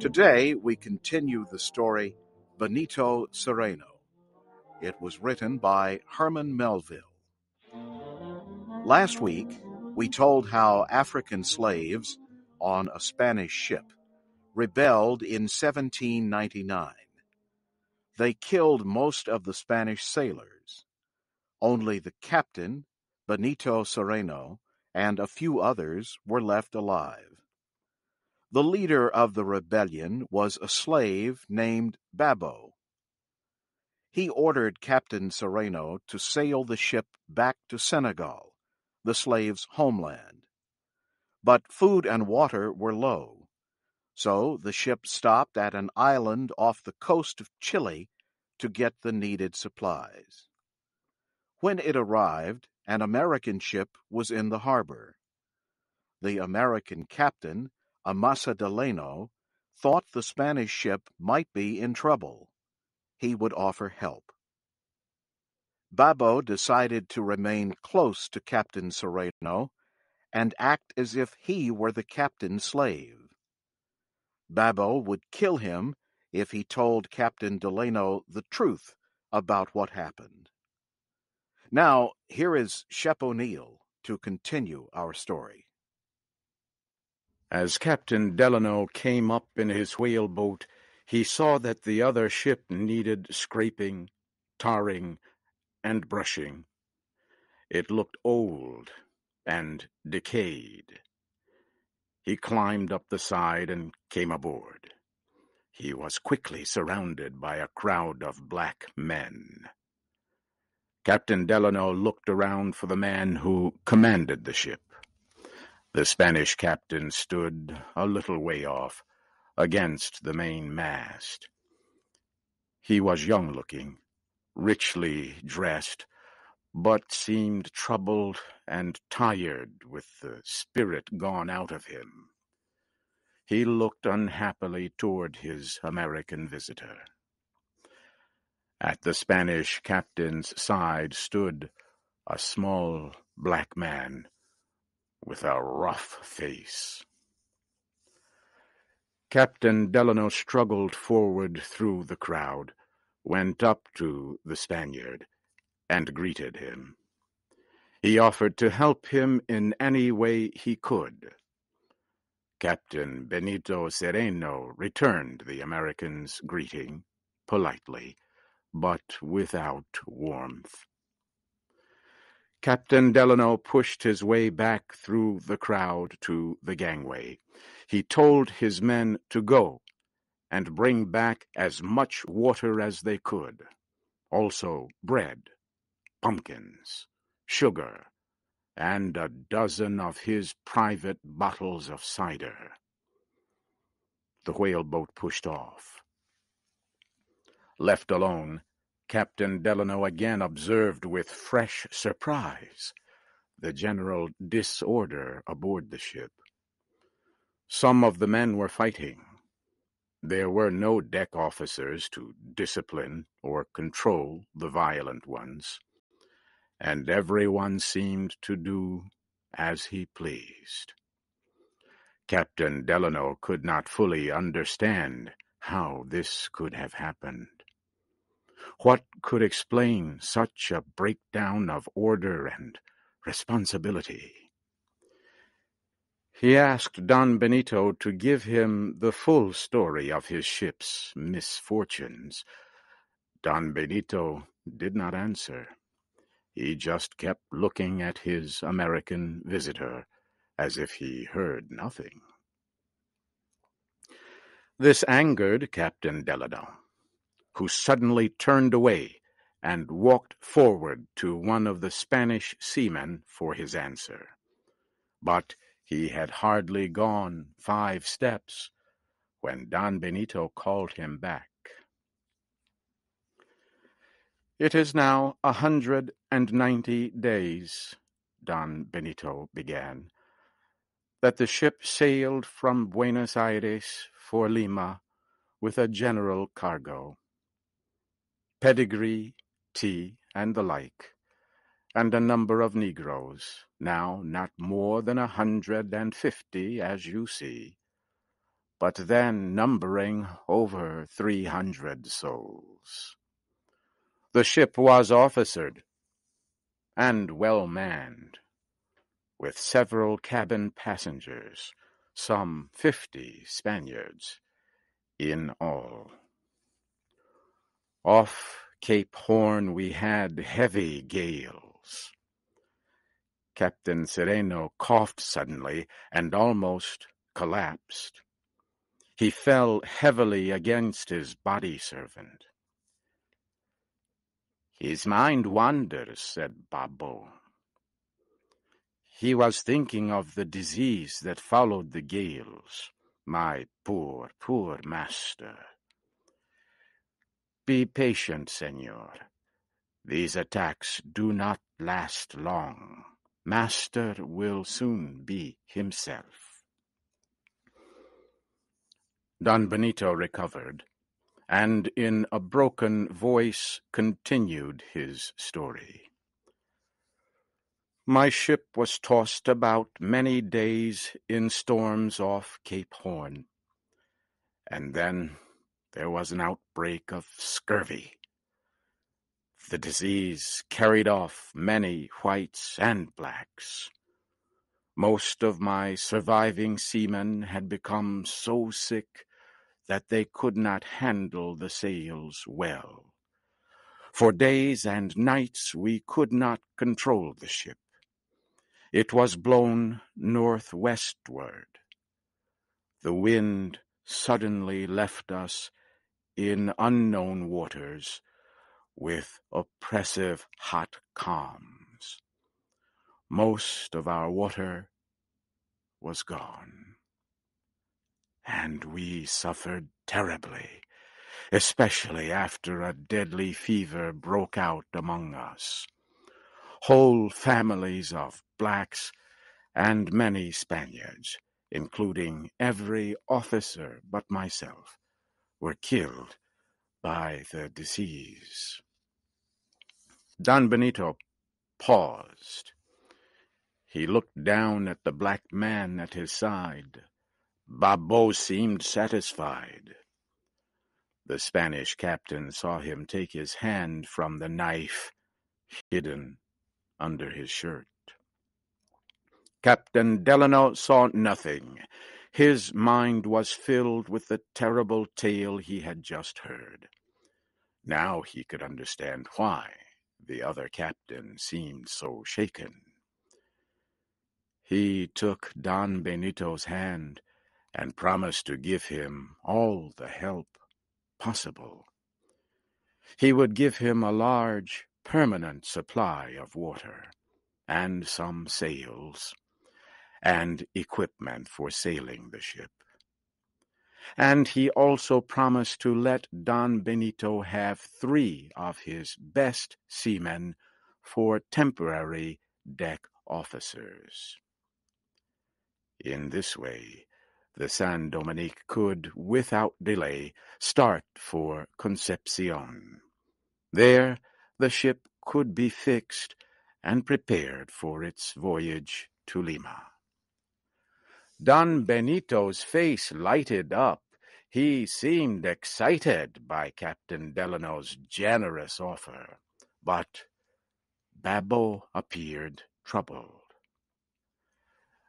Today, we continue the story Benito Cereno. It was written by Herman Melville. Last week, we told how African slaves on a Spanish ship rebelled in 1799. They killed most of the Spanish sailors. Only the captain, Benito Cereno, and a few others were left alive. The leader of the rebellion was a slave named Babo. He ordered Captain Cereno to sail the ship back to Senegal, the slave's homeland. But food and water were low, so the ship stopped at an island off the coast of Chile to get the needed supplies. When it arrived, an American ship was in the harbor. The American captain, Amasa Delano, thought the Spanish ship might be in trouble. He would offer help. Babo decided to remain close to Captain Cereno and act as if he were the captain's slave. Babo would kill him if he told Captain Delano the truth about what happened. Now, here is Shep O'Neill to continue our story. As Captain Delano came up in his whaleboat, he saw that the other ship needed scraping, tarring, and brushing. It looked old and decayed. He climbed up the side and came aboard. He was quickly surrounded by a crowd of black men. Captain Delano looked around for the man who commanded the ship. The Spanish captain stood a little way off, against the main mast. He was young-looking, richly dressed, but seemed troubled and tired with the spirit gone out of him. He looked unhappily toward his American visitor. At the Spanish captain's side stood a small black man, with a rough face. Captain Delano struggled forward through the crowd, went up to the Spaniard, and greeted him. He offered to help him in any way he could. Captain Benito Cereno returned the American's greeting politely, but without warmth. Captain Delano pushed his way back through the crowd to the gangway. He told his men to go and bring back as much water as they could, also bread, pumpkins, sugar, and a dozen of his private bottles of cider. The whaleboat pushed off. Left alone, Captain Delano again observed with fresh surprise the general disorder aboard the ship. Some of the men were fighting. There were no deck officers to discipline or control the violent ones, and everyone seemed to do as he pleased. Captain Delano could not fully understand how this could have happened. What could explain such a breakdown of order and responsibility? He asked Don Benito to give him the full story of his ship's misfortunes. Don Benito did not answer. He just kept looking at his American visitor as if he heard nothing. This angered Captain Delano, who suddenly turned away and walked forward to one of the Spanish seamen for his answer. But he had hardly gone 5 steps when Don Benito called him back. "It is now 190 days, Don Benito began, that the ship sailed from Buenos Aires for Lima with a general cargo. Pedigree, tea, and the like, and a number of Negroes, now not more than 150, as you see, but then numbering over 300 souls. The ship was officered and well manned, with several cabin passengers, some 50 Spaniards in all. Off Cape Horn we had heavy gales. Captain Cereno coughed suddenly and almost collapsed. He fell heavily against his body servant. "His mind wanders," said Babo. "He was thinking of the disease that followed the gales, my poor, poor master. Be patient, senor. These attacks do not last long. Master will soon be himself." Don Benito recovered, and in a broken voice continued his story. "My ship was tossed about many days in storms off Cape Horn, and then there was an outbreak of scurvy. The disease carried off many whites and blacks. Most of my surviving seamen had become so sick that they could not handle the sails well. For days and nights we could not control the ship. It was blown northwestward. The wind suddenly left us in unknown waters, with oppressive hot calms. Most of our water was gone, and we suffered terribly, especially after a deadly fever broke out among us. Whole families of blacks and many Spaniards, including every officer but myself, were killed by the disease." Don Benito paused. He looked down at the black man at his side. Babo seemed satisfied. The Spanish captain saw him take his hand from the knife hidden under his shirt. Captain Delano saw nothing. His mind was filled with the terrible tale he had just heard. Now he could understand why the other captain seemed so shaken. He took Don Benito's hand and promised to give him all the help possible. He would give him a large, permanent supply of water and some sails and equipment for sailing the ship. And he also promised to let Don Benito have 3 of his best seamen for temporary deck officers. In this way, the San Dominique could, without delay, start for Concepcion. There, the ship could be fixed and prepared for its voyage to Lima. Don Benito's face lighted up. He seemed excited by Captain Delano's generous offer, but Babo appeared troubled.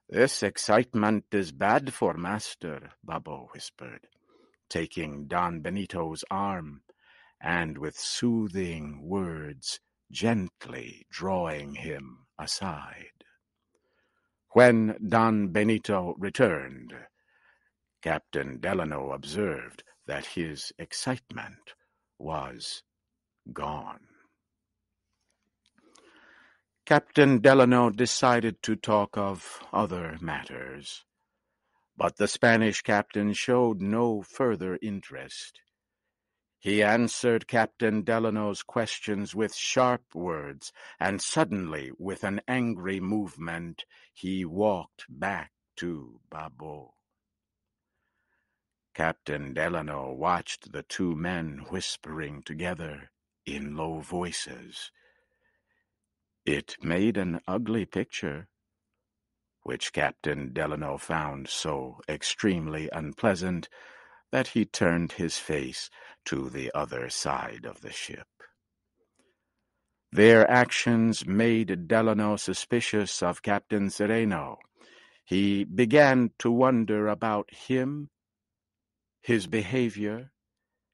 "This excitement is bad for master," Babo whispered, taking Don Benito's arm and with soothing words gently drawing him aside. When Don Benito returned, Captain Delano observed that his excitement was gone. Captain Delano decided to talk of other matters, but the Spanish captain showed no further interest. He answered Captain Delano's questions with sharp words, and suddenly, with an angry movement, he walked back to Babo. Captain Delano watched the 2 men whispering together in low voices. It made an ugly picture, which Captain Delano found so extremely unpleasant that he turned his face to the other side of the ship. Their actions made Delano suspicious of Captain Cereno. He began to wonder about him, his behavior,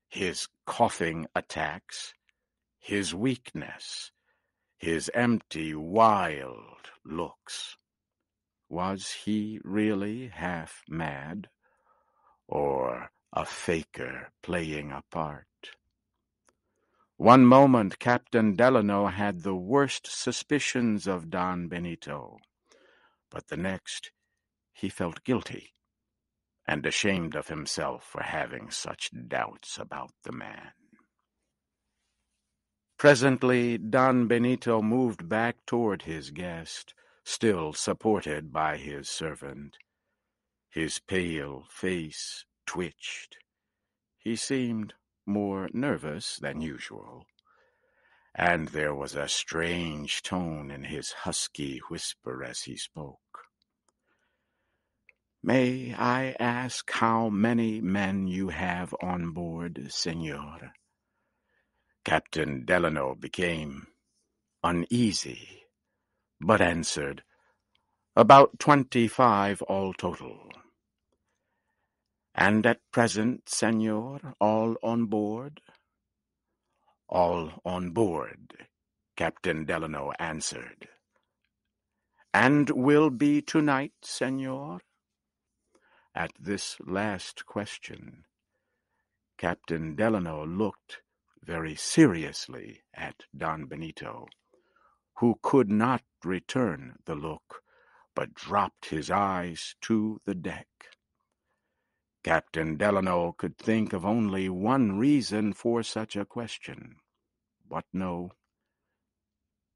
his coughing attacks, his weakness, his empty, wild looks. Was he really half mad, or a faker playing a part? One moment Captain Delano had the worst suspicions of Don Benito, but the next he felt guilty and ashamed of himself for having such doubts about the man. Presently Don Benito moved back toward his guest, still supported by his servant. His pale face twitched. He seemed more nervous than usual, and there was a strange tone in his husky whisper as he spoke. "May I ask how many men you have on board, Señor?" Captain Delano became uneasy, but answered, "About 25 all total." "And at present, Señor, all on board?" "All on board," Captain Delano answered. "And will be tonight, Señor?" At this last question, Captain Delano looked very seriously at Don Benito, who could not return the look, but dropped his eyes to the deck. Captain Delano could think of only one reason for such a question. But no,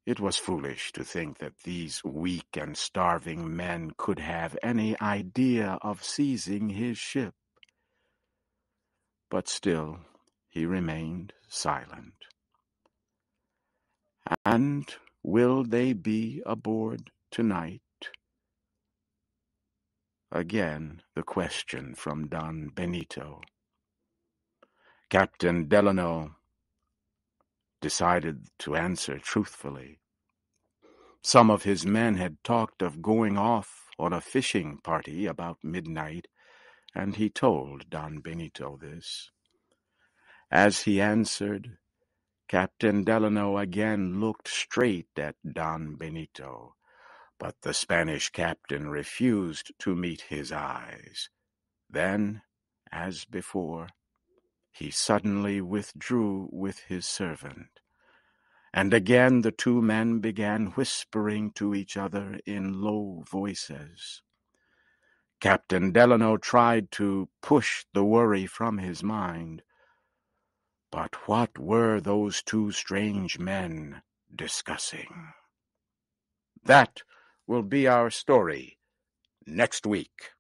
it was foolish to think that these weak and starving men could have any idea of seizing his ship. But still he remained silent. "And will they be aboard tonight?" Again the question from Don Benito. Captain Delano decided to answer truthfully. Some of his men had talked of going off on a fishing party about midnight, and he told Don Benito this. As he answered, Captain Delano again looked straight at Don Benito, but the Spanish captain refused to meet his eyes. Then, as before, he suddenly withdrew with his servant, and again the two men began whispering to each other in low voices. Captain Delano tried to push the worry from his mind, but what were those two strange men discussing? That will be our story next week.